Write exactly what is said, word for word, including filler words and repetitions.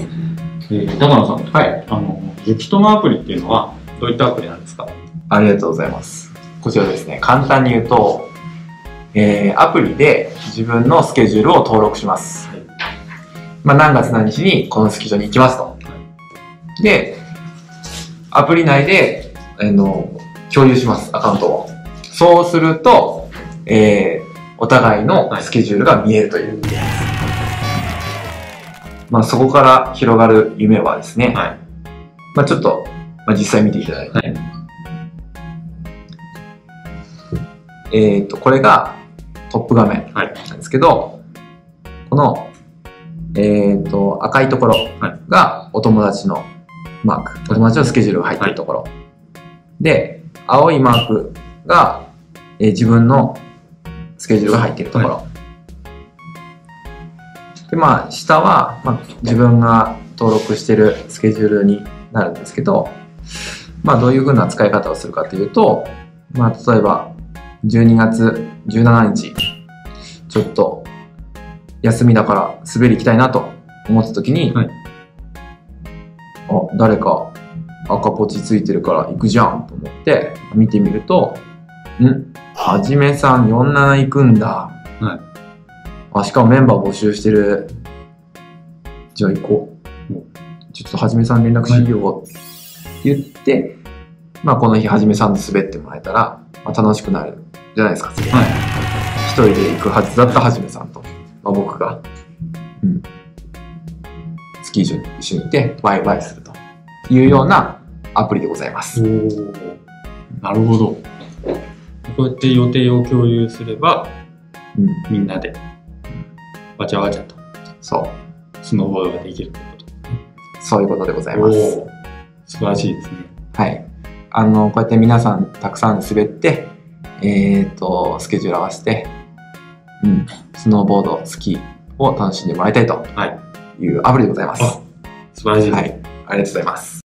はい。えー、長野さん、はい。あの、激ともアプリっていうのは、どういったアプリなんですか？ありがとうございます。こちらですね、簡単に言うと、えー、アプリで自分のスケジュールを登録します。はい、まあ、何月何日にこのスキー場に行きますと。はい、で、アプリ内で、あの、共有します、アカウントを。そうすると、えー、お互いのスケジュールが見えるという。はい、まあそこから広がる夢はですね、はい、まあちょっと、まあ、実際見ていただいて、はい、えっとこれがトップ画面なんですけど、はい、この、えー、と赤いところがお友達のマーク、はい、お友達のスケジュールが入っているところ、はい、で青いマークが、えー、自分のスケジュールが入っているところ、はい、でまあ、下は、まあ、自分が登録しているスケジュールになるんですけど、まあ、どういうふうな使い方をするかというと、まあ、例えばじゅうにがつじゅうしちにちちょっと休みだから滑り行きたいなと思った時に、はい、あ、誰か赤ポチついてるから行くじゃんと思って見てみると、ん、はじめさんよんじゅうなな行くんだ。はい、あ、しかもメンバー募集してる。じゃあ行こう。ちょっとはじめさん連絡しようって言って、まあこの日はじめさんと滑ってもらえたら、まあ、楽しくなるじゃないですか。はい、一人で行くはずだったはじめさんと、まあ、僕が、うん、スキー場に一緒に行ってワイワイするというようなアプリでございます。おー、なるほど。こうやって予定を共有すれば、うん、みんなで。わちゃわちゃと。そう。スノーボードができるということですね。そういうことでございます。素晴らしいですね。はい。あの、こうやって皆さんたくさん滑って、えっと、スケジュール合わせて、うん、スノーボード、スキーを楽しんでもらいたいというアプリでございます。はい、素晴らしいです。はい。ありがとうございます。